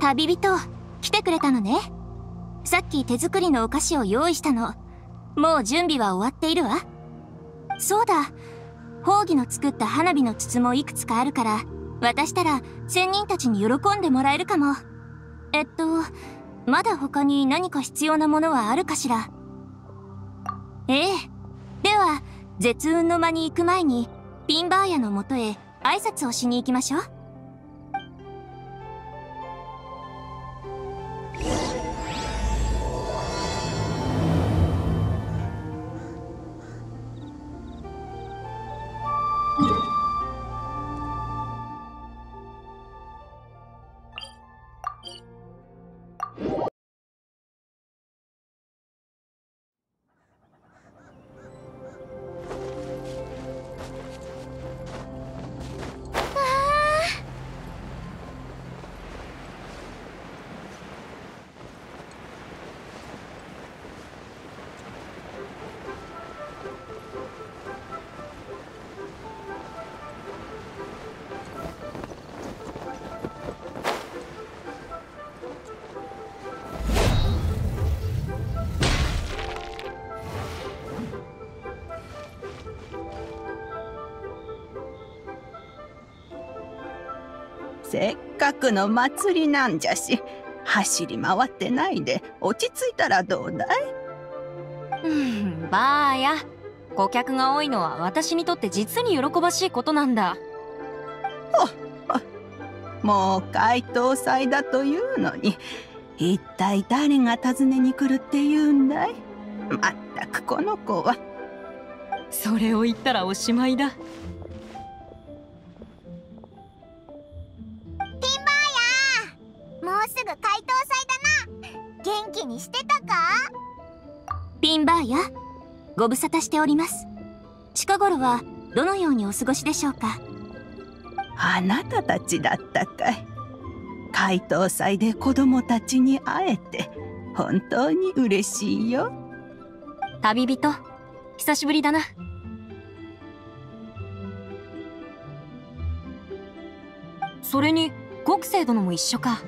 旅人、来てくれたのね。さっき手作りのお菓子を用意したの。もう準備は終わっているわ。そうだ、宝儀の作った花火の筒もいくつかあるから、渡したら仙人たちに喜んでもらえるかも。まだ他に何か必要なものはあるかしら。ええ、では絶雲の間に行く前にピンバーヤのもとへ挨拶をしに行きましょう。せっかくの祭りなんじゃし、走り回ってないで落ち着いたらどうだい？ばあや、顧客が多いのは私にとって実に喜ばしいことなんだ。もう解凍祭だというのに、一体誰が訪ねに来るっていうんだい？まったくこの子は。それを言ったらおしまいだ。ご無沙汰しております。近頃はどのようにお過ごしでしょうか。あなたたちだったかい。解凍祭で子供たちに会えて本当に嬉しいよ。旅人、久しぶりだな。それに極星殿も一緒か。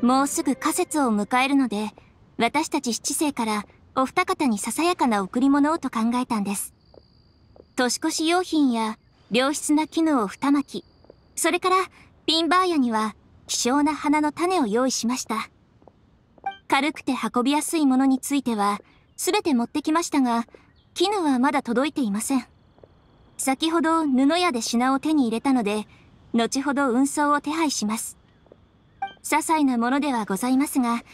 もうすぐ夏節を迎えるので、私たち七星からお二方にささやかな贈り物をと考えたんです。年越し用品や良質な絹を二巻き、それからピンバーヤには希少な花の種を用意しました。軽くて運びやすいものについては全て持ってきましたが、絹はまだ届いていません。先ほど布屋で品を手に入れたので、後ほど運送を手配します。些細なものではございますが、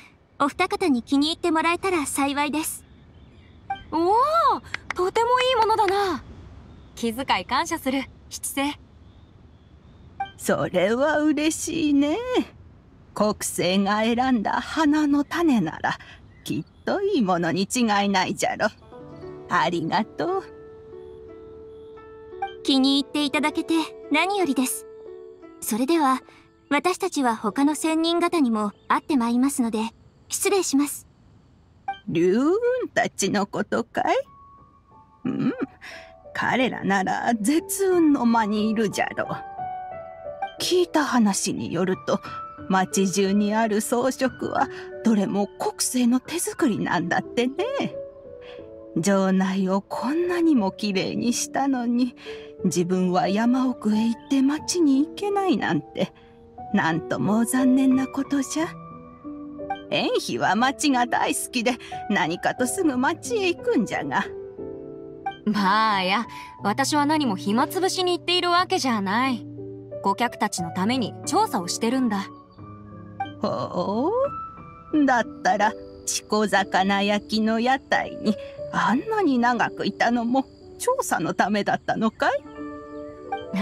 お二方に気に入ってもらえたら幸いです。おお、とてもいいものだな。気遣い感謝する、七星。それは嬉しいね。国星が選んだ花の種ならきっといいものに違いないじゃろ。ありがとう。気に入っていただけて何よりです。それでは私たちは他の仙人方にも会ってまいりますので、失礼します。龍雲たちのことかい？うん、彼らなら絶雲の間にいるじゃろう。聞いた話によると、町中にある装飾はどれも国星の手作りなんだってね。城内をこんなにも綺麗にしたのに、自分は山奥へ行って町に行けないなんて。なんともう残念なことじゃ。縁妃は町が大好きで、何かとすぐ町へ行くんじゃが。まあや、私は何も暇つぶしに行っているわけじゃない。顧客たちのために調査をしてるんだ。ほう、だったら筑魚焼きの屋台にあんなに長くいたのも調査のためだったのかい？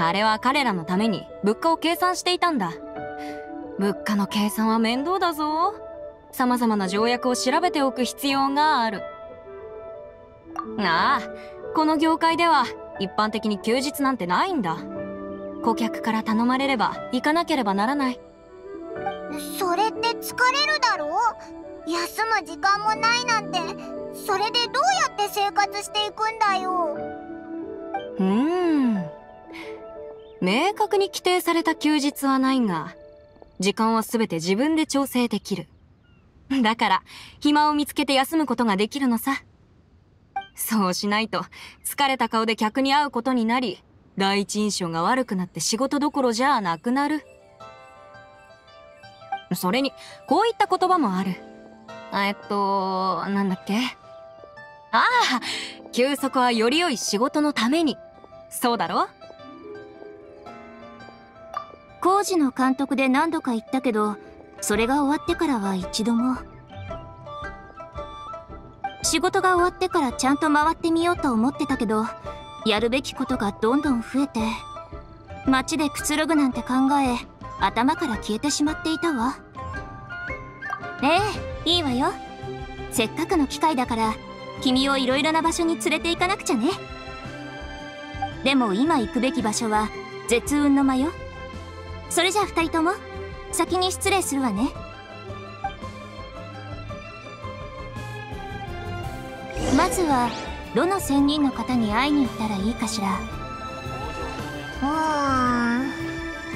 あれは彼らのために物価を計算していたんだ。物価の計算は面倒だぞ。様々な条約を調べておく必要がある。ああ、この業界では一般的に休日なんてないんだ。顧客から頼まれれば行かなければならない。それって疲れるだろう。休む時間もないなんて、それでどうやって生活していくんだよ。明確に規定された休日はないが、時間は全て自分で調整できる。だから暇を見つけて休むことができるのさ。そうしないと疲れた顔で客に会うことになり、第一印象が悪くなって仕事どころじゃなくなる。それにこういった言葉もある。なんだっけ。ああ、休息はより良い仕事のために。そうだろ？工事の監督で何度か言ったけど、それが終わってからは一度も。仕事が終わってからちゃんと回ってみようと思ってたけど、やるべきことがどんどん増えて、街でくつろぐなんて考え、頭から消えてしまっていたわ。いいわよ。せっかくの機会だから君をいろいろな場所に連れて行かなくちゃね。でも今行くべき場所は絶雲の間よ。それじゃあ2人とも先に失礼するわね。まずはどの仙人の方に会いに行ったらいいかしら。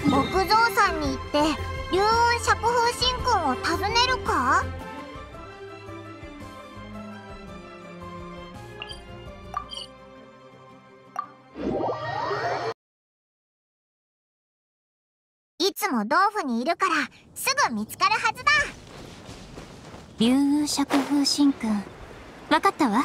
木造さんに行って竜雲釈風神君を訪ねるか。いつも豆腐にいるからすぐ見つかるはずだ。竜雲釈風神君、分かったわ。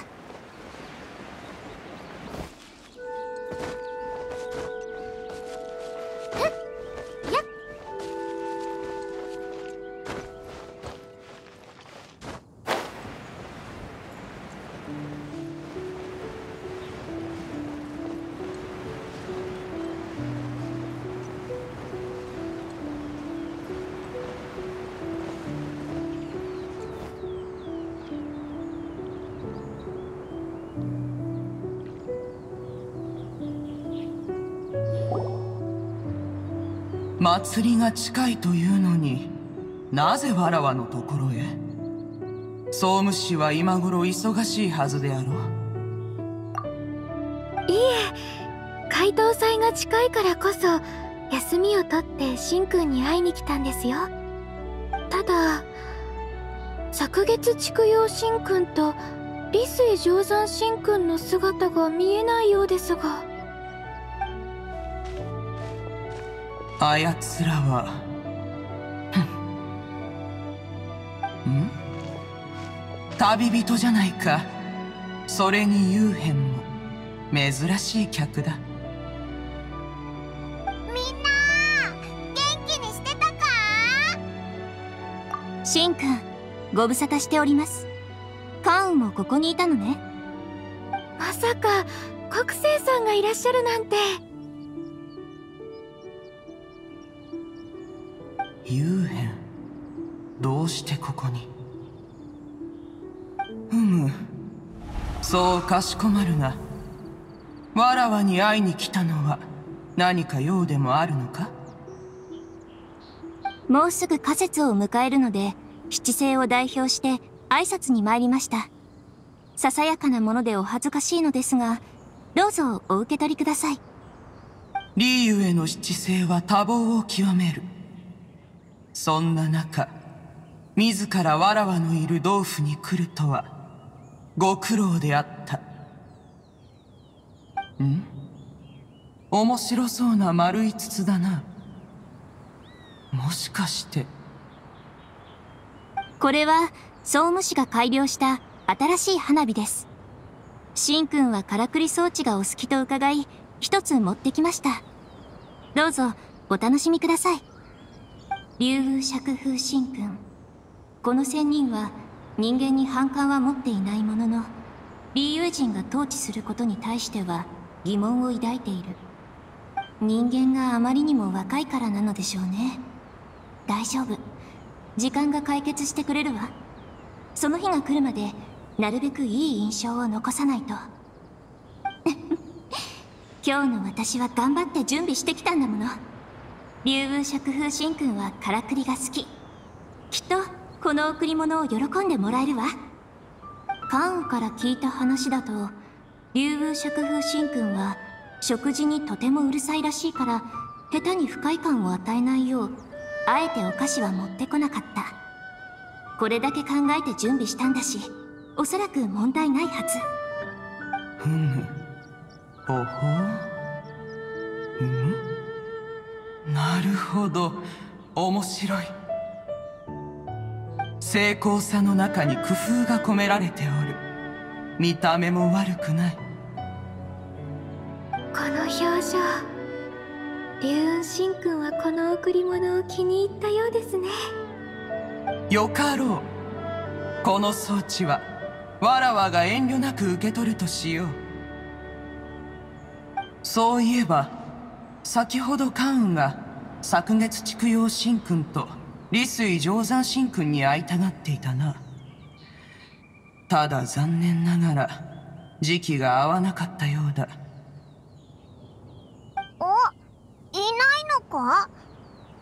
祭りが近いというのに、なぜわらわのところへ。総務士は今頃忙しいはずであろう。いえ、怪盗祭が近いからこそ休みを取ってしんくんに会いに来たんですよ。ただ昨月畜養しんくんと利水定山しんくんの姿が見えないようですが。あやつらは旅人じゃないか。それに幽閉も珍しい客だ。みんな元気にしてたか。しんくん、ご無沙汰しております。関羽もここにいたのね。まさか国生さんがいらっしゃるなんて。幽閉、どうしてここに。そうかしこまるが、わらわに会いに来たのは何か用でもあるのか。もうすぐ夏節を迎えるので、七星を代表して挨拶に参りました。ささやかなものでお恥ずかしいのですが、どうぞお受け取りください。李ゆえの七星は多忙を極める。そんな中、自らわらわのいる豆腐に来るとは、ご苦労であった。面白そうな丸い筒だな。もしかして。これは、総務士が改良した新しい花火です。しんくんはからくり装置がお好きと伺い、一つ持ってきました。どうぞ、お楽しみください。竜雲釈風神君、この仙人は人間に反感は持っていないものの、李友人が統治することに対しては疑問を抱いている。人間があまりにも若いからなのでしょうね。大丈夫。時間が解決してくれるわ。その日が来るまで、なるべくいい印象を残さないと。今日の私は頑張って準備してきたんだもの。竜宮爵風神君はからくりが好き。きっと、この贈り物を喜んでもらえるわ。関羽から聞いた話だと、竜宮爵風神君は、食事にとてもうるさいらしいから、下手に不快感を与えないよう、あえてお菓子は持ってこなかった。これだけ考えて準備したんだし、おそらく問題ないはず。ふむ。ほほう。ん？なるほど。面白い。精巧さの中に工夫が込められておる。見た目も悪くない。この表情、龍雲神君はこの贈り物を気に入ったようですね。よかろう。この装置はわらわが遠慮なく受け取るとしよう。そういえば、先ほど関羽が昨月畜陽神君と利水定山神君に会いたがっていたな。ただ残念ながら時期が合わなかったようだ。いないのか？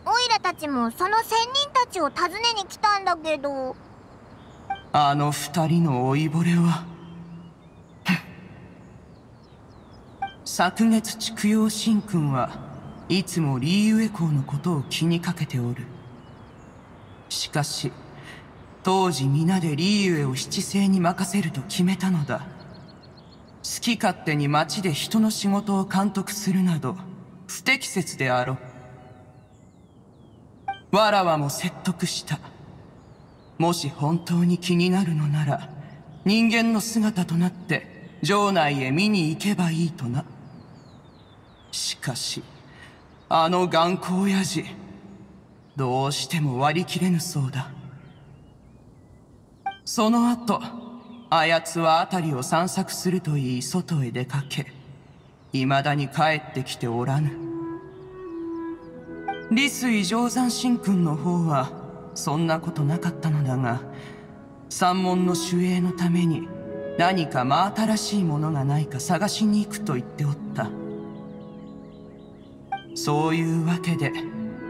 オイラたちもその仙人たちを訪ねに来たんだけど。あの二人の老いぼれは昨月畜陽神君はいつもリーウェ公のことを気にかけておる。しかし当時皆でリーウェを七星に任せると決めたのだ。好き勝手に町で人の仕事を監督するなど不適切であろう。わらわも説得した。もし本当に気になるのなら人間の姿となって城内へ見に行けばいいとな。しかしあの頑固親父どうしても割り切れぬそうだ。その後あやつは辺りを散策すると言い外へ出かけ、いまだに帰ってきておらぬ。利水定山神君の方はそんなことなかったのだが、山門の守衛のために何か真新しいものがないか探しに行くと言っておった。そういうわけで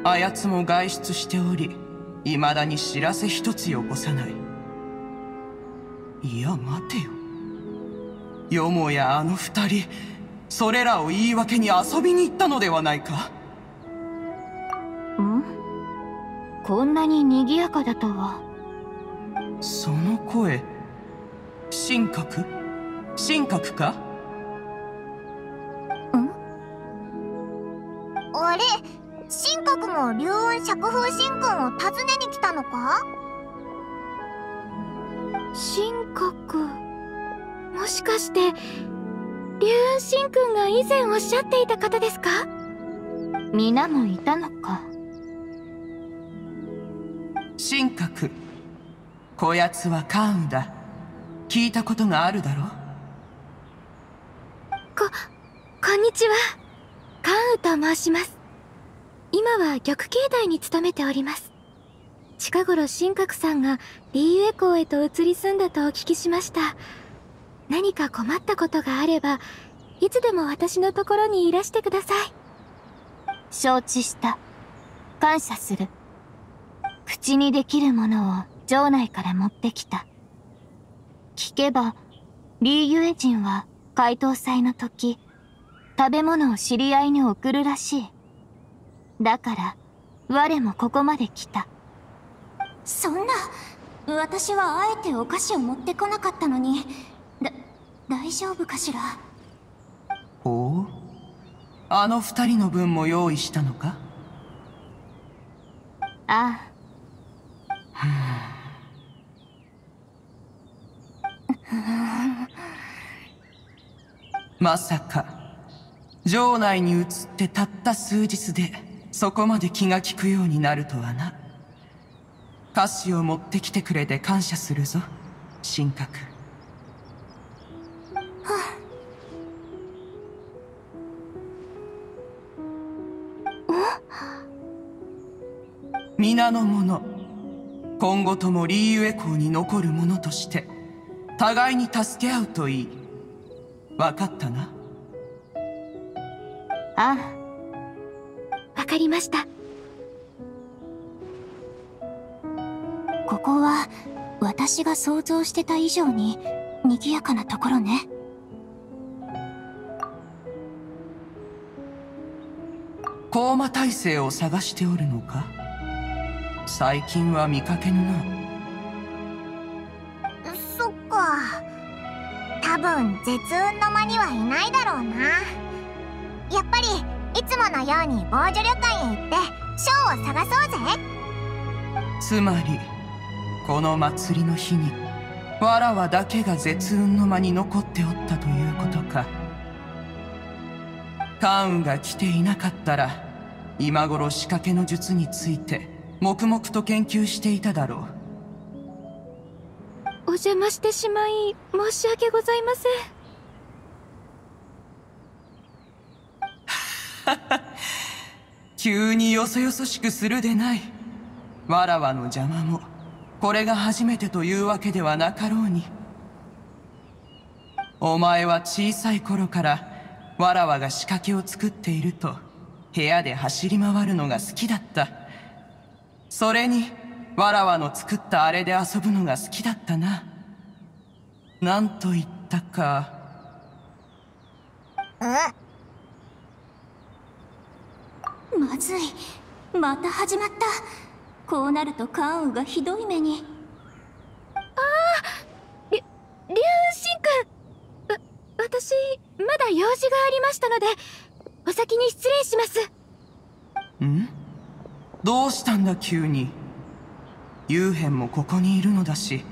あやつも外出しており、いまだに知らせ一つよこさない。いや待てよ、よもやあの二人それらを言い訳に遊びに行ったのではないか。ん？こんなに賑やかだとは。その声、神格か？ん？あれ、神格も竜雲釈風神君を訪ねに来たのか？神格、もしかして竜雲神君が以前おっしゃっていた方ですか？皆もいたのか。神格、こやつは関羽だ。聞いたことがあるだろう。こんにちは。関羽と申します。今は玉慶台に勤めております。近頃神格さんがリーウェ公へと移り住んだとお聞きしました。何か困ったことがあれば、いつでも私のところにいらしてください。承知した。感謝する。口にできるものを城内から持ってきた。聞けば、リーユエ人は解凍祭の時、食べ物を知り合いに送るらしい。だから、我もここまで来た。そんな、私はあえてお菓子を持ってこなかったのに、大丈夫かしら。おう、あの二人の分も用意したのか。ああ。まさか城内に移ってたった数日でそこまで気が利くようになるとはな。菓子を持ってきてくれて感謝するぞ、神格。皆の者、今後ともリーユエ公に残る者として互いに助け合うといい。分かったな？ああ、分かりました。ここは私が想像してた以上に賑やかなところね。高魔大聖を探しておるのか？最近は見かけぬな。そっか、多分絶雲の間にはいないだろうな。やっぱりいつものように防除旅館へ行ってショーを探そうぜ。つまりこの祭りの日にわらわだけが絶雲の間に残っておったということか。関羽が来ていなかったら今頃仕掛けの術について黙々と研究していただろう。お邪魔してしまい申し訳ございません。急によそよそしくするでない。わらわの邪魔もこれが初めてというわけではなかろうに。お前は小さい頃からわらわが仕掛けを作っていると部屋で走り回るのが好きだった。それにわらわの作ったあれで遊ぶのが好きだったな。なんと言ったか。まずい、また始まった。こうなると関羽がひどい目に。ああ、龍神君、私、まだ用事がありましたので、お先に失礼します。ん？どうしたんだ急に。幽辺もここにいるのだし、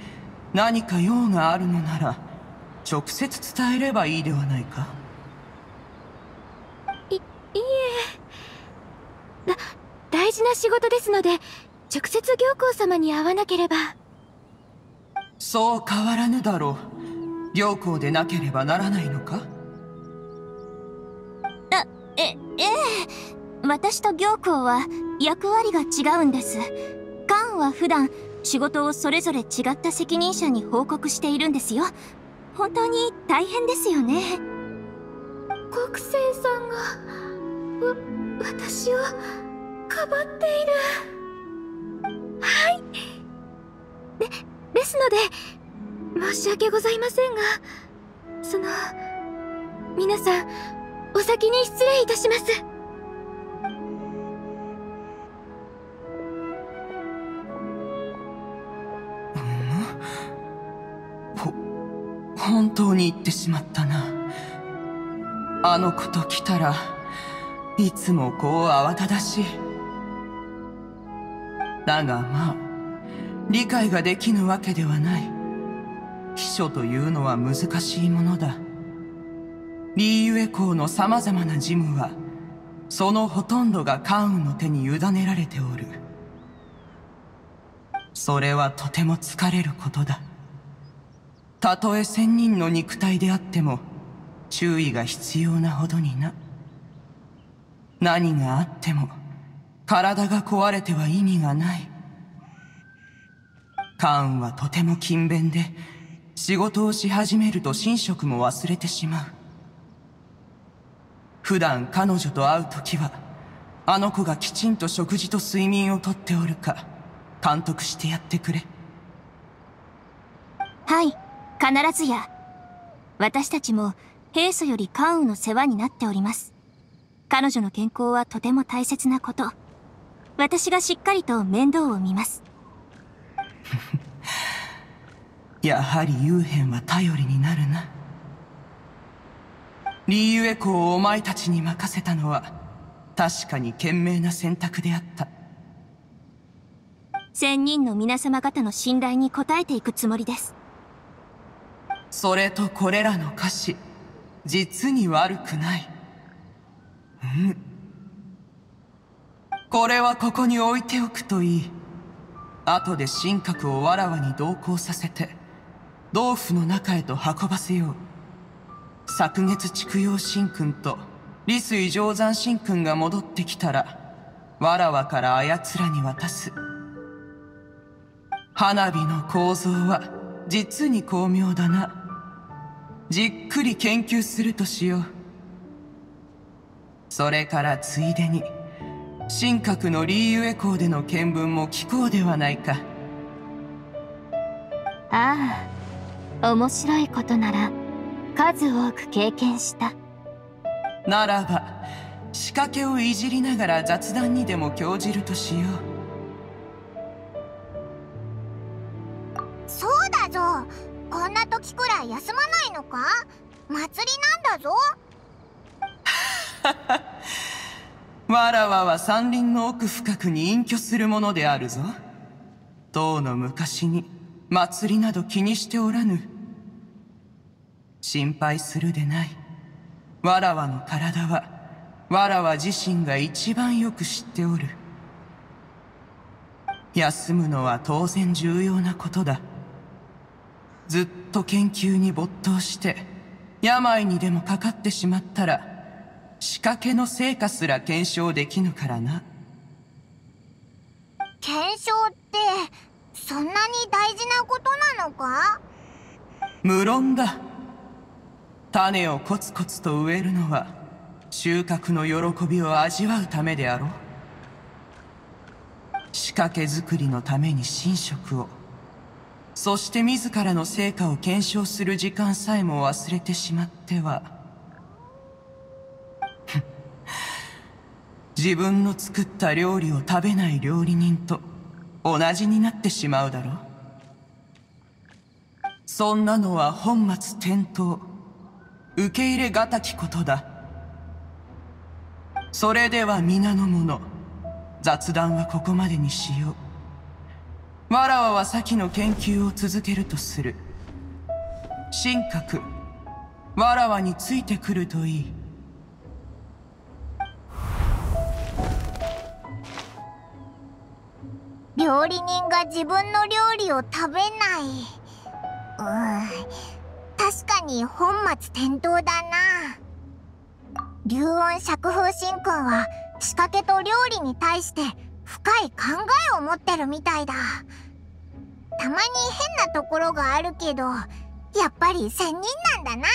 何か用があるのなら、直接伝えればいいではないか。いえ、大事な仕事ですので、直接行幸様に会わなければ。そう変わらぬだろう。良好でなければならないのか？ええ、私と行幸は役割が違うんです。カンは普段仕事をそれぞれ違った責任者に報告しているんですよ。本当に大変ですよね。国生さんが私をかばっている。はい。ですので、申し訳ございませんが、皆さん、お先に失礼いたします。本当に言ってしまったな。あの子と来たら、いつもこう慌ただしい。だがまあ、理解ができぬわけではない。秘書というのは難しいものだ。リーユエ公の様々な事務は、そのほとんどが関羽の手に委ねられておる。それはとても疲れることだ。たとえ千人の肉体であっても、注意が必要なほどにな。何があっても、体が壊れては意味がない。関羽はとても勤勉で、仕事をし始めると寝食も忘れてしまう。普段彼女と会うときは、あの子がきちんと食事と睡眠をとっておるか、監督してやってくれ。はい、必ずや。私たちも、平素より関羽の世話になっております。彼女の健康はとても大切なこと。私がしっかりと面倒を見ます。やはり幽辺は頼りになるな。リーユエ公をお前たちに任せたのは確かに賢明な選択であった。千人の皆様方の信頼に応えていくつもりです。それとこれらの歌詞、実に悪くない。これはここに置いておくといい。後で神格をわらわに同行させて洞府の中へと運ばせよう。昨月畜陽神君と利水定山神君が戻ってきたら、わらわからあやつらに渡す。花火の構造は実に巧妙だな。じっくり研究するとしよう。それからついでに神格のリーユエ港での見聞も聞こうではないか。ああ、面白いことなら数多く経験した。ならば仕掛けをいじりながら雑談にでも興じるとしよう。そうだぞ、こんな時くらい休まないのか。祭りなんだぞ。わらわは山林の奥深くに隠居するものであるぞ。唐の昔に祭りなど気にしておらぬ。心配するでない。わらわの体はわらわ自身が一番よく知っておる。休むのは当然重要なことだ。ずっと研究に没頭して病にでもかかってしまったら仕掛けの成果すら検証できぬからな。検証ってそんなに大事なことなのか？無論だ。種をコツコツと植えるのは収穫の喜びを味わうためであろう。仕掛け作りのために寝食を、そして自らの成果を検証する時間さえも忘れてしまっては自分の作った料理を食べない料理人と同じになってしまうだろう。そんなのは本末転倒、受け入れがたきことだ。それでは皆の者、雑談はここまでにしよう。わらわは先の研究を続けるとする。神格、わらわについてくるといい。料理人が自分の料理を食べない。確かに本末転倒だな。竜恩釈風神君は仕掛けと料理に対して深い考えを持ってるみたいだ。たまに変なところがあるけど、やっぱり仙人なんだな。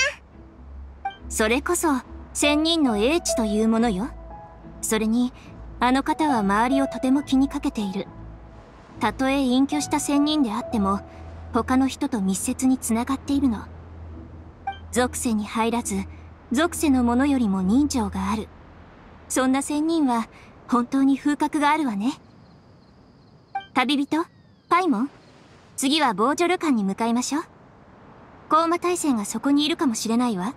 それこそ仙人の英知というものよ。それにあの方は周りをとても気にかけている。たとえ隠居した仙人であっても他の人と密接につながっているの。俗世に入らず俗世のものよりも人情がある。そんな仙人は本当に風格があるわね。旅人パイモン、次はボージョル館に向かいましょう。コーマ大戦がそこにいるかもしれないわ。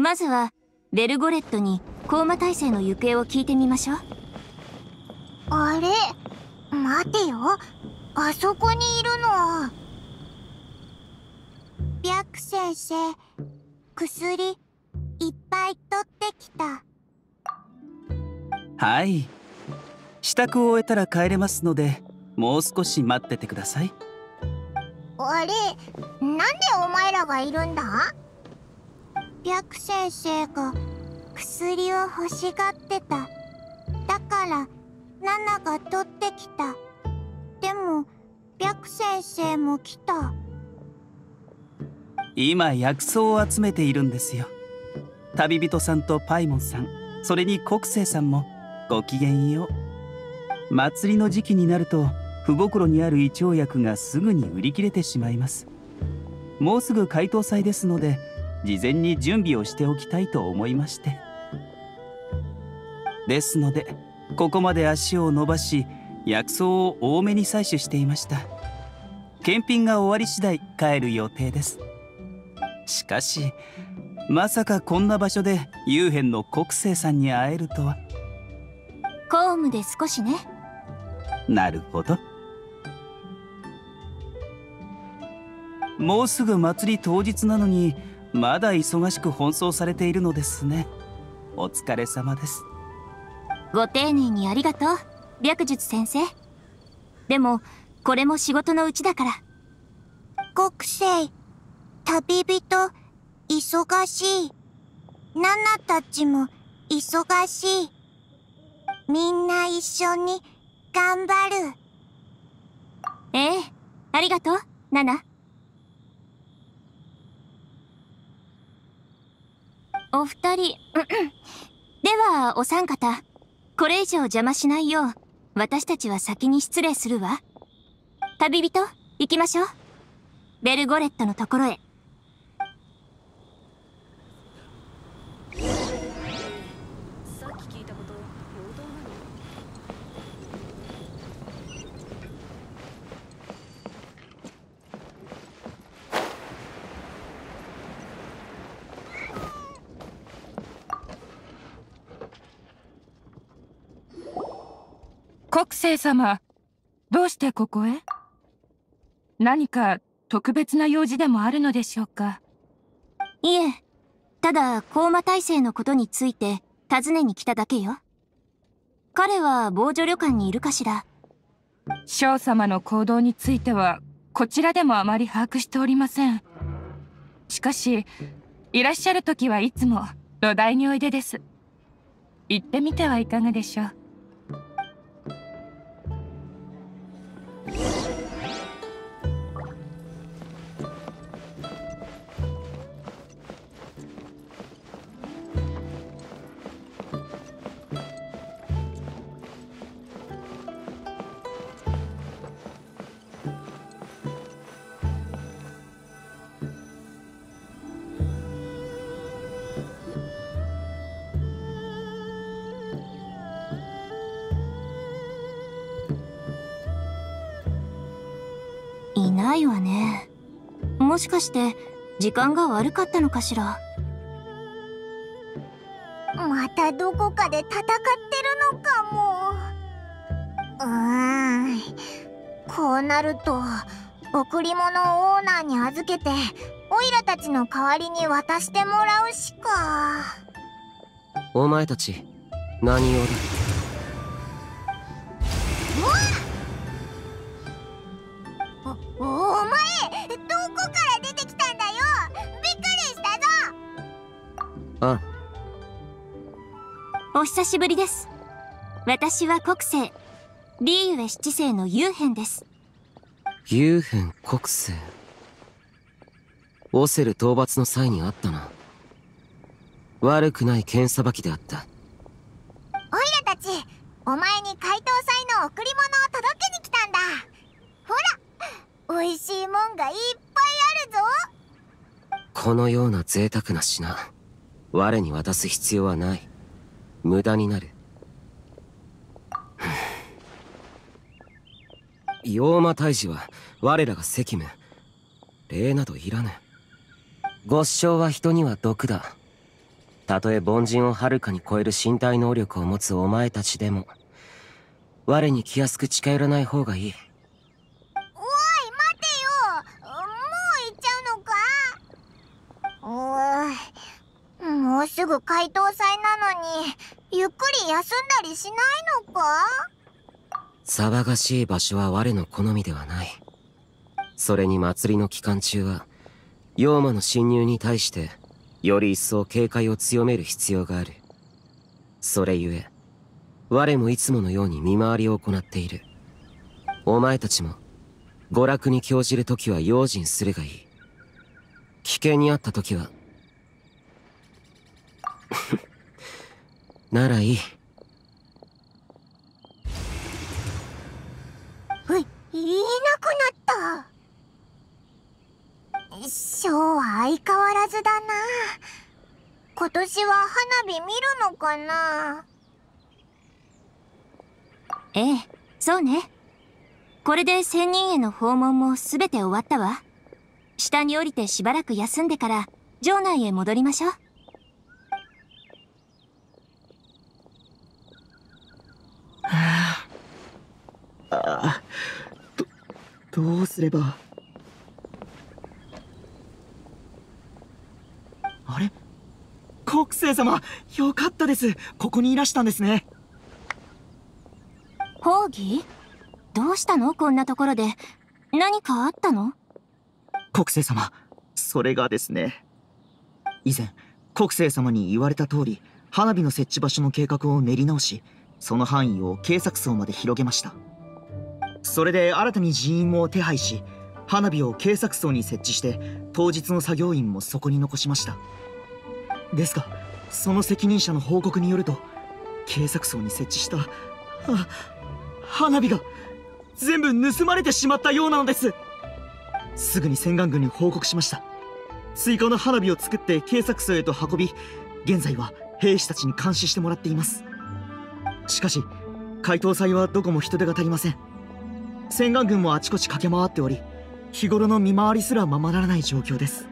まずはベルゴレットにコーマ大勢の行方を聞いてみましょう。あれ、待てよ、あそこにいるの。白先生、薬いっぱい取ってきた。はい、支度を終えたら帰れますので、もう少し待っててください。あれ、なんでお前らがいるんだ？白先生が薬を欲しがってた。だからナナが取ってきた。でも白先生も来た。今薬草を集めているんですよ。旅人さんとパイモンさん、それに国生さんもごきげんよう。祭りの時期になると不袋にある胃腸薬がすぐに売り切れてしまいます。もうすぐ解凍祭ですので、事前に準備をしておきたいと思いまして。ですのでここまで足を伸ばし薬草を多めに採取していました。検品が終わり次第帰る予定です。しかしまさかこんな場所で幽閉の国生さんに会えるとは。公務で少しね。なるほど。もうすぐ祭り当日なのにまだ忙しく奔走されているのですね。お疲れ様です。ご丁寧にありがとう白術先生。でもこれも仕事のうちだから。国生旅人忙しい。ナナたちも忙しい。みんな一緒に頑張る。ええ、ありがとうナナ。お二人ではお三方、これ以上邪魔しないよう私たちは先に失礼するわ。旅人行きましょう。ベルゴレットのところへ。国生様、どうしてここへ？何か特別な用事でもあるのでしょうか？いえ、ただ降魔大聖のことについて尋ねに来ただけよ。彼は防除旅館にいるかしら？将様の行動についてはこちらでもあまり把握しておりません。しかしいらっしゃる時はいつも土台においでです。行ってみてはいかがでしょう？ないわね。もしかして時間が悪かったのかしら。またどこかで戦ってるのかも。こうなると贈り物をオーナーに預けてオイラたちの代わりに渡してもらうしか。お前たち何用だ。お久しぶりです。私は国生リーウェ七世の幽変です。幽変国生、オセル討伐の際にあったな。悪くない剣さばきであった。オイラたちお前に怪盗祭の贈り物を届けに来たんだ。ほら美味しいもんがいっぱいあるぞ。このような贅沢な品我に渡す必要はない。無駄になる。妖魔退治は我らが責務。礼などいらぬ。ご主将は人には毒だ。たとえ凡人をはるかに超える身体能力を持つお前たちでも我に気安く近寄らない方がいい。おい待てよ、もう行っちゃうのか。おいもうすぐ怪盗祭なのにゆっくり休んだりしないのか？騒がしい場所は我の好みではない。それに祭りの期間中は妖魔の侵入に対してより一層警戒を強める必要がある。それゆえ我もいつものように見回りを行っている。お前たちも娯楽に興じる時は用心するがいい。危険にあった時はならいい。いなくなった。ショーは相変わらずだな。今年は花火見るのかな。ええ、そうね。これで仙人への訪問も全て終わったわ。下に降りてしばらく休んでから城内へ戻りましょう。どうすれば。あれ、国六星様、よかったです。ここにいらしたんですね。ホーギー、どうしたの？こんなところで何かあったの？国星様、それがですね、以前国星様に言われた通り花火の設置場所の計画を練り直し、その範囲を計作層まで広げました。それで新たに人員も手配し、花火を計作層に設置して当日の作業員もそこに残しました。ですがその責任者の報告によると、計作層に設置した花火が全部盗まれてしまったようなのです。すぐに洗顔軍に報告しました。追加の花火を作って計作層へと運び、現在は兵士たちに監視してもらっています。しかし解凍祭はどこも人手が足りません。洗顔軍もあちこち駆け回っており、日頃の見回りすらままならない状況です。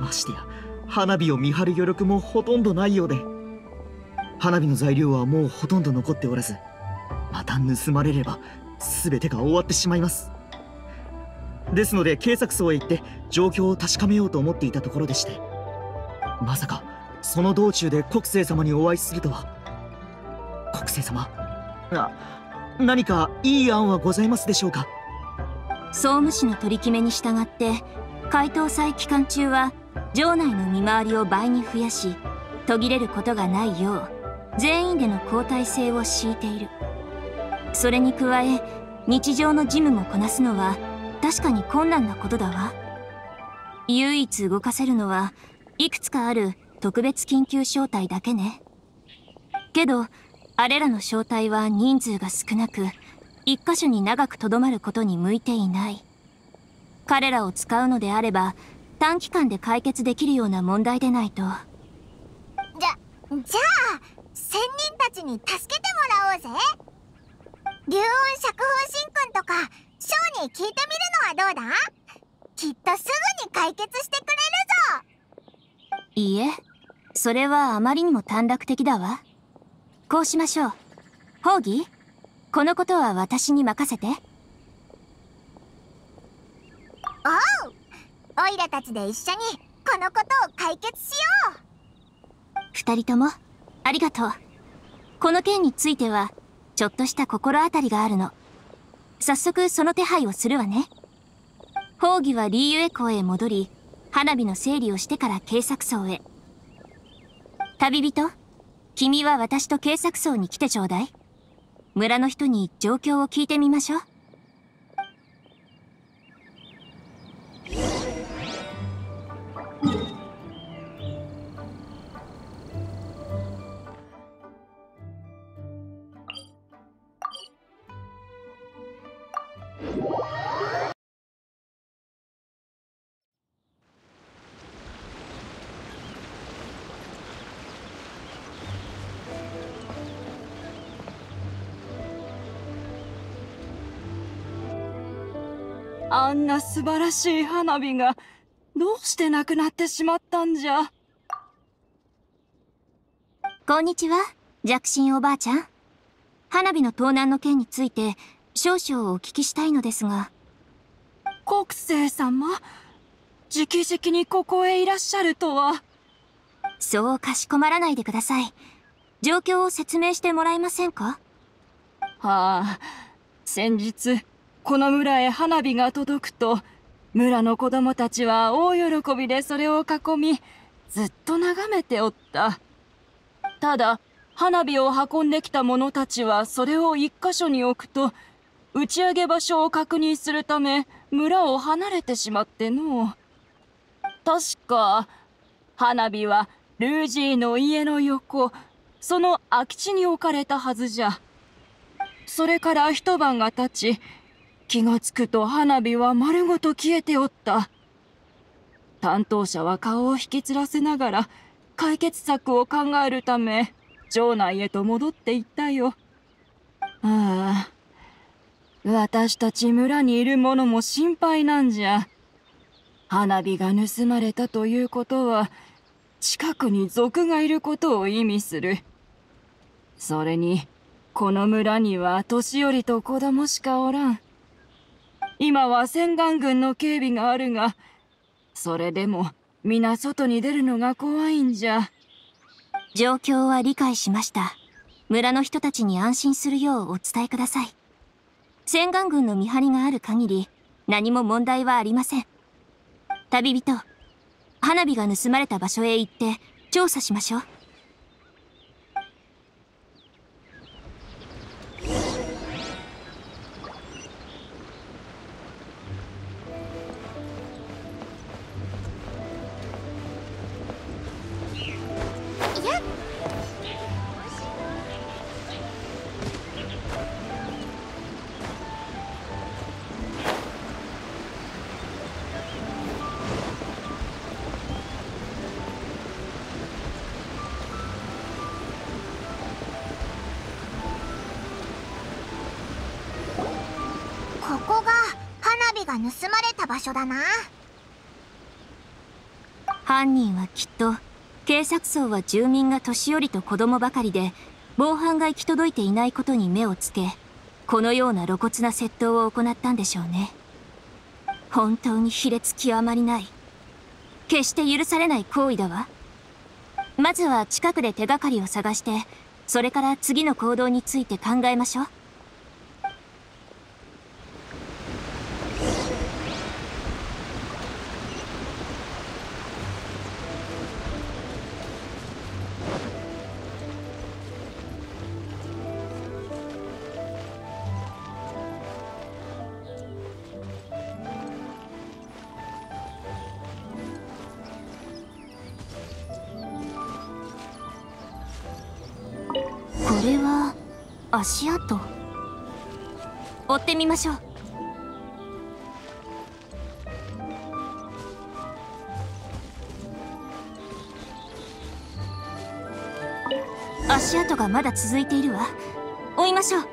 ましてや花火を見張る余力もほとんどないようで、花火の材料はもうほとんど残っておらず、また盗まれれば全てが終わってしまいます。ですので計作層へ行って状況を確かめようと思っていたところでして、まさかその道中で国政様にお会いするとは。国政様、何かいい案はございますでしょうか？総務士の取り決めに従って、解凍祭期間中は城内の見回りを倍に増やし、途切れることがないよう全員での交代制を敷いている。それに加え日常の事務もこなすのは確かに困難なことだわ。唯一動かせるのはいくつかある特別緊急招待だけね。けどあれらの招待は人数が少なく、一箇所に長くとどまることに向いていない。彼らを使うのであれば短期間で解決できるような問題でないと。じゃあ仙人たちに助けてもらおうぜ。竜音釈放神君とかショーに聞いてみるのはどうだ？きっとすぐに解決してくれるぞ。いいえ、それはあまりにも短絡的だわ。こうしましょう。ホーギー、このことは私に任せて。おう、オイラたちで一緒にこのことを解決しよう。二人ともありがとう。この件についてはちょっとした心当たりがあるの。早速その手配をするわね。ホーギはリーユエ港へ戻り、花火の整理をしてから計作層へ。旅人、君は私と計作層に来てちょうだい。村の人に状況を聞いてみましょう。あんな素晴らしい花火がどうしてなくなってしまったんじゃ。こんにちは、弱心おばあちゃん。花火の盗難の件について少々お聞きしたいのですが。国政様、直々にここへいらっしゃるとは。そうかしこまらないでください。状況を説明してもらえませんか？はあ、先日この村へ花火が届くと、村の子供たちは大喜びでそれを囲み、ずっと眺めておった。ただ、花火を運んできた者たちはそれを一箇所に置くと、打ち上げ場所を確認するため、村を離れてしまっての。確か、花火はルージーの家の横、その空き地に置かれたはずじゃ。それから一晩が経ち、気がつくと花火は丸ごと消えておった。担当者は顔を引きつらせながら解決策を考えるため城内へと戻っていったよ。ああ、私たち村にいる者も心配なんじゃ。花火が盗まれたということは近くに賊がいることを意味する。それにこの村には年寄りと子供しかおらん。今は洗顔軍の警備があるが、それでも皆外に出るのが怖いんじゃ。状況は理解しました。村の人たちに安心するようお伝えください。洗顔軍の見張りがある限り、何も問題はありません。旅人、花火が盗まれた場所へ行って調査しましょう。盗まれた場所だな。犯人はきっと警察層は住民が年寄りと子供ばかりで防犯が行き届いていないことに目をつけ、このような露骨な窃盗を行ったんでしょうね。本当に卑劣極まりない、決して許されない行為だわ。まずは近くで手がかりを探して、それから次の行動について考えましょう。これは足跡。追ってみましょう。足跡がまだ続いているわ。追いましょう。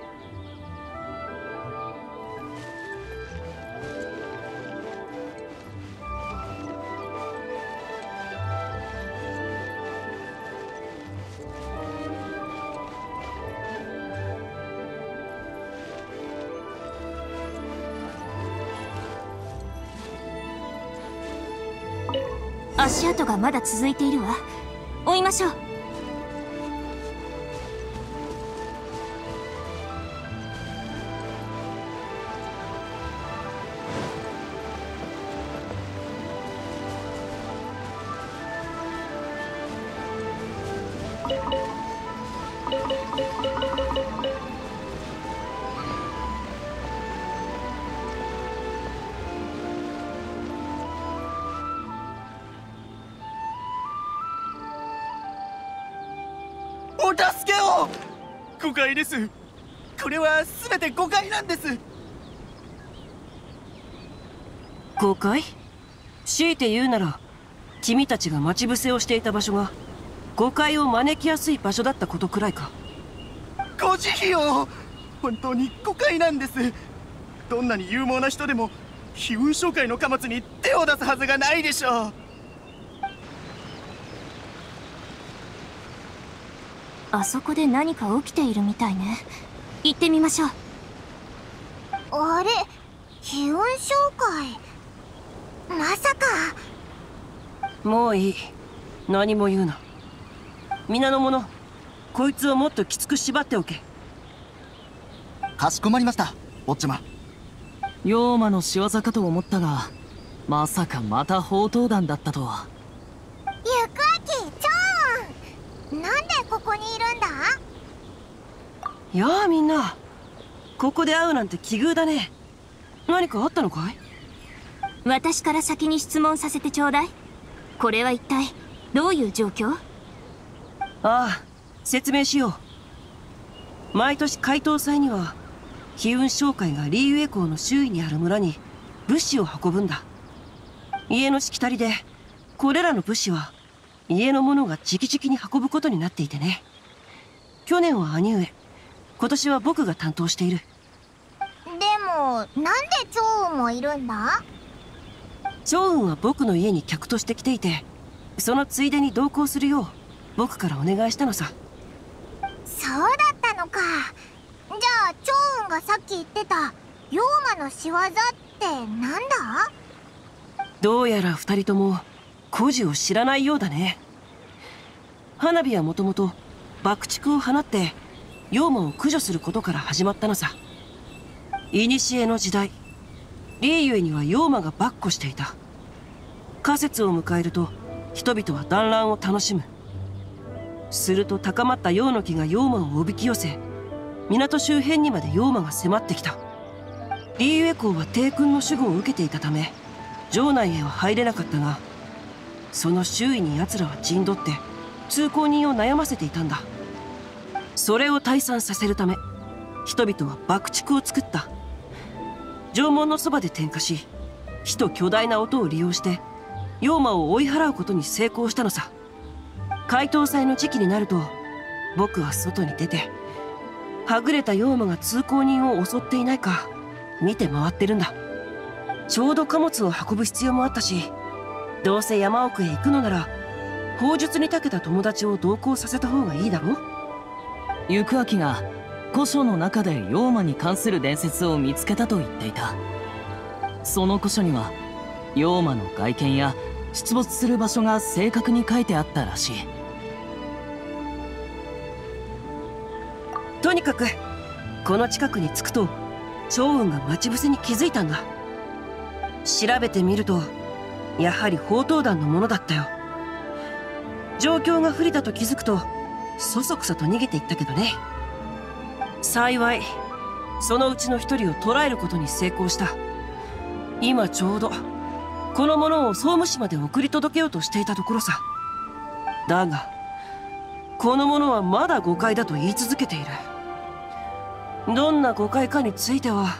足跡がまだ続いているわ。追いましょう。お助けを。誤解です。これは全て誤解なんです。誤解？強いて言うなら、君たちが待ち伏せをしていた場所が誤解を招きやすい場所だったことくらいか。ご慈悲を。本当に誤解なんです。どんなに勇猛な人でも悲運商会の貨物に手を出すはずがないでしょう。あそこで何か起きているみたいね。行ってみましょう。あれ、悲運商会。まさか。もういい。何も言うな。皆の者、こいつをもっときつく縛っておけ。かしこまりました、おっちゃま。妖魔の仕業かと思ったが、まさかまた放蕩団だったとは。ゆくあき、ちょーん。なんでここにいるんだ？いやあ、みんなここで会うなんて奇遇だね。何かあったのかい？私から先に質問させてちょうだい。これは一体どういう状況？ああ、説明しよう。毎年解凍祭には悲運商会がリーウェ港の周囲にある村に物資を運ぶんだ。家のしきたりで、これらの物資は家の者が直々に運ぶことになっていてね。去年は兄上、今年は僕が担当している。でもなんで趙雲もいるんだ？趙雲は僕の家に客として来ていて、そのついでに同行するよう僕からお願いしたのさ。そうだったのか。じゃあ趙雲がさっき言ってた妖魔の仕業ってなんだ？どうやら二人とも故事を知らないようだね。花火はもともと爆竹を放って妖魔を駆除することから始まったのさ。いにしえの時代、リーユエには妖魔が跋扈していた。夏節を迎えると人々は団らんを楽しむ。すると高まった陽の気が妖魔をおびき寄せ、港周辺にまで妖魔が迫ってきた。リーユエ公は帝君の守護を受けていたため城内へは入れなかったが、その周囲に奴らは陣取って通行人を悩ませていたんだ。それを退散させるため人々は爆竹を作った。城門のそばで点火し、火と巨大な音を利用して妖魔を追い払うことに成功したのさ。解凍祭の時期になると僕は外に出て、はぐれた妖魔が通行人を襲っていないか見て回ってるんだ。ちょうど貨物を運ぶ必要もあったし、どうせ山奥へ行くのなら砲術に長けた友達を同行させた方がいいだろう。行く秋が古書の中で妖魔に関する伝説を見つけたと言っていた。その古書には妖魔の外見や出没する場所が正確に書いてあったらしい。とにかくこの近くに着くと趙雲が待ち伏せに気づいたんだ。調べてみるとやはり砲塔団のものだったよ。状況が不利だと気づくとそそくさと逃げていったけどね。幸いそのうちの一人を捕らえることに成功した。今ちょうどこの者を総務市まで送り届けようとしていたところさ。だがこの者はまだ誤解だと言い続けている。どんな誤解かについては、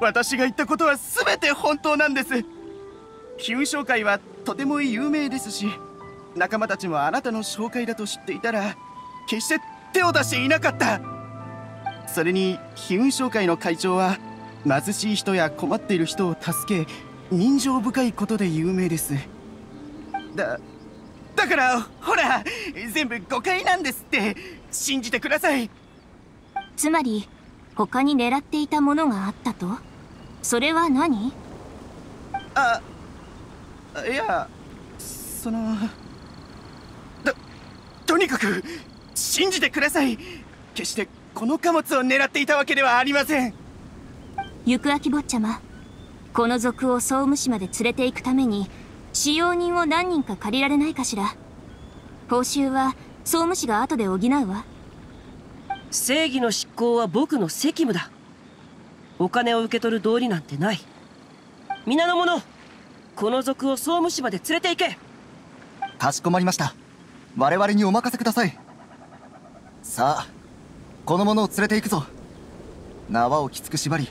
私が言ったことは全て本当なんです。旧紹介はとても有名ですし、仲間たちもあなたの紹介だと知っていたら決して手を出していなかった。それに機運商会の会長は貧しい人や困っている人を助け人情深いことで有名です。だからほら、全部誤解なんですって、信じてください。つまり他に狙っていたものがあったと？それは何？いや、そのとにかく信じてください。決してこの貨物を狙っていたわけではありません。行く秋坊ちゃま、この賊を総務市まで連れて行くために使用人を何人か借りられないかしら。報酬は総務市が後で補うわ。正義の執行は僕の責務だ。お金を受け取る道理なんてない。皆の者、この賊を総務市まで連れて行け。かしこまりました。我々にお任せください。さあ、この者を連れて行くぞ。縄をきつく縛り、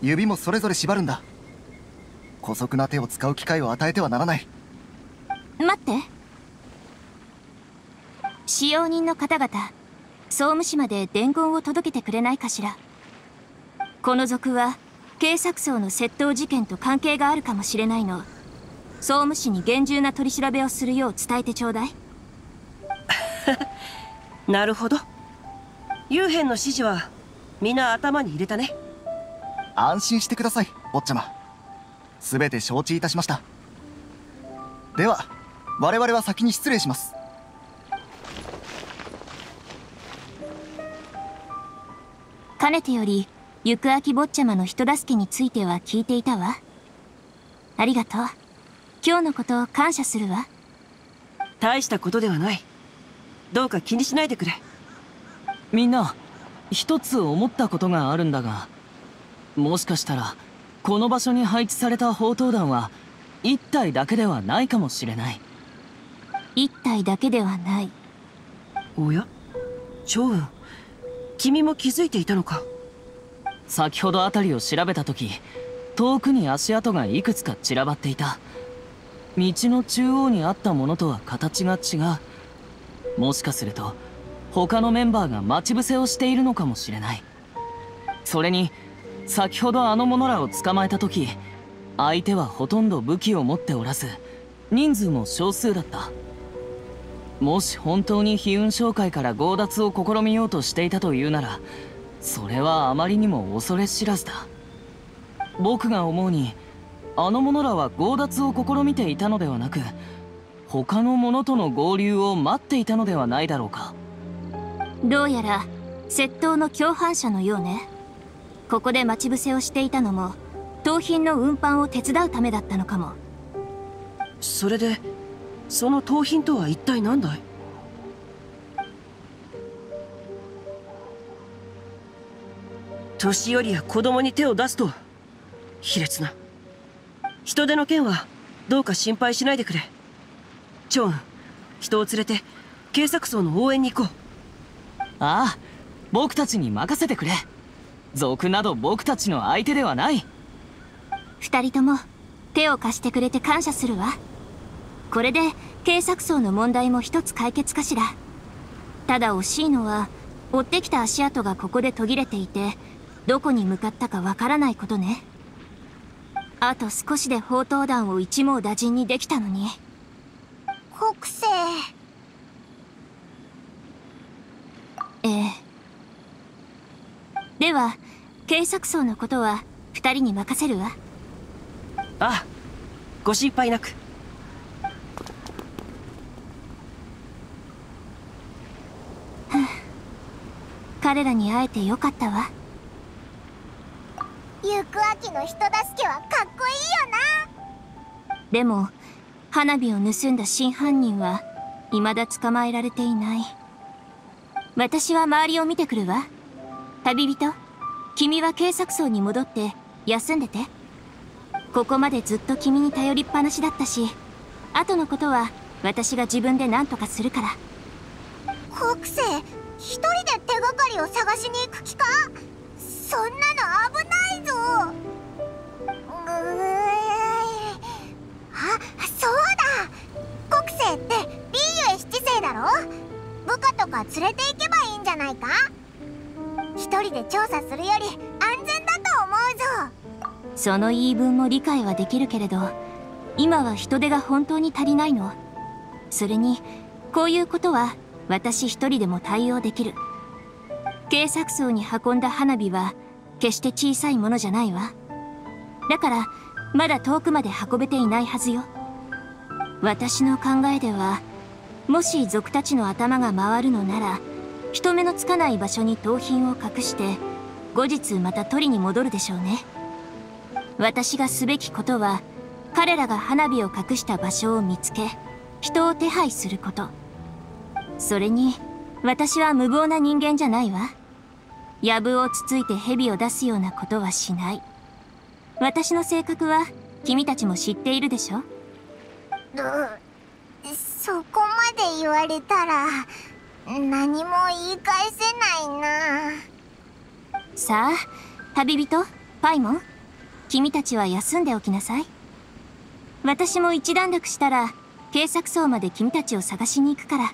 指もそれぞれ縛るんだ。姑息な手を使う機会を与えてはならない。待って、使用人の方々、総務市まで伝言を届けてくれないかしら。この賊は警察層の窃盗事件と関係があるかもしれないの。総務市に厳重な取り調べをするよう伝えてちょうだい。なるほど。幽閉の指示は皆頭に入れたね。安心してください、坊ちゃま。すべて承知いたしました。では我々は先に失礼します。かねてよりゆくあき坊ちゃまの人助けについては聞いていたわ。ありがとう。今日のことを感謝するわ。大したことではない。どうか気にしないでくれ。みんな、一つ思ったことがあるんだが、もしかしたらこの場所に配置された砲塔団は一体だけではないかもしれない。一体だけではない。おや、趙雲、君も気づいていたのか。先ほど辺りを調べた時、遠くに足跡がいくつか散らばっていた。道の中央にあったものとは形が違う。もしかすると他のメンバーが待ち伏せをしているのかもしれない。それに先ほどあの者らを捕まえた時、相手はほとんど武器を持っておらず人数も少数だった。もし本当に飛雲商会から強奪を試みようとしていたというなら、それはあまりにも恐れ知らずだ。僕が思うにあの者らは強奪を試みていたのではなく他の者との合流を待っていたのではないだろうか。どうやら窃盗の共犯者のようね。ここで待ち伏せをしていたのも盗品の運搬を手伝うためだったのかも。それでその盗品とは一体何だい？年寄りや子供に手を出すと卑劣な。人手の件はどうか心配しないでくれ。チョン、人を連れて警察層の応援に行こう。ああ、僕たちに任せてくれ。賊など僕たちの相手ではない。二人とも手を貸してくれて感謝するわ。これで警察層の問題も一つ解決かしら。ただ惜しいのは追ってきた足跡がここで途切れていて、どこに向かったかわからないことね。あと少しで砲塔団を一網打尽にできたのに。国政。ええ。では警察層のことは二人に任せるわ。ああ、ご心配なく。彼らに会えてよかったわ。ゆくあきの人助けはかっこいいよな。でも花火を盗んだ真犯人は未だ捕まえられていない。私は周りを見てくるわ。旅人、君は警察層に戻って休んでて。ここまでずっと君に頼りっぱなしだったし、後のことは私が自分で何とかするから。コクセ一人で手がかりを探しに行く気か？そんなの危ないぞ。あ、そうだ、国政ってリーユエ七世だろ。部下とか連れて行けばいいんじゃないか。一人で調査するより安全だと思うぞ。その言い分も理解はできるけれど、今は人手が本当に足りないの。それにこういうことは私一人でも対応できる。警察層に運んだ花火は決して小さいものじゃないわ。だからまだ遠くまで運べていないはずよ。私の考えでは、もし賊たちの頭が回るのなら人目のつかない場所に盗品を隠して後日また取りに戻るでしょうね。私がすべきことは彼らが花火を隠した場所を見つけ人を手配すること。それに私は無謀な人間じゃないわ。藪をつついて蛇を出すようなことはしない。私の性格は君たちも知っているでしょ。そこまで言われたら何も言い返せないな。さあ旅人パイモン、君たちは休んでおきなさい。私も一段落したら警察層まで君たちを探しに行くから。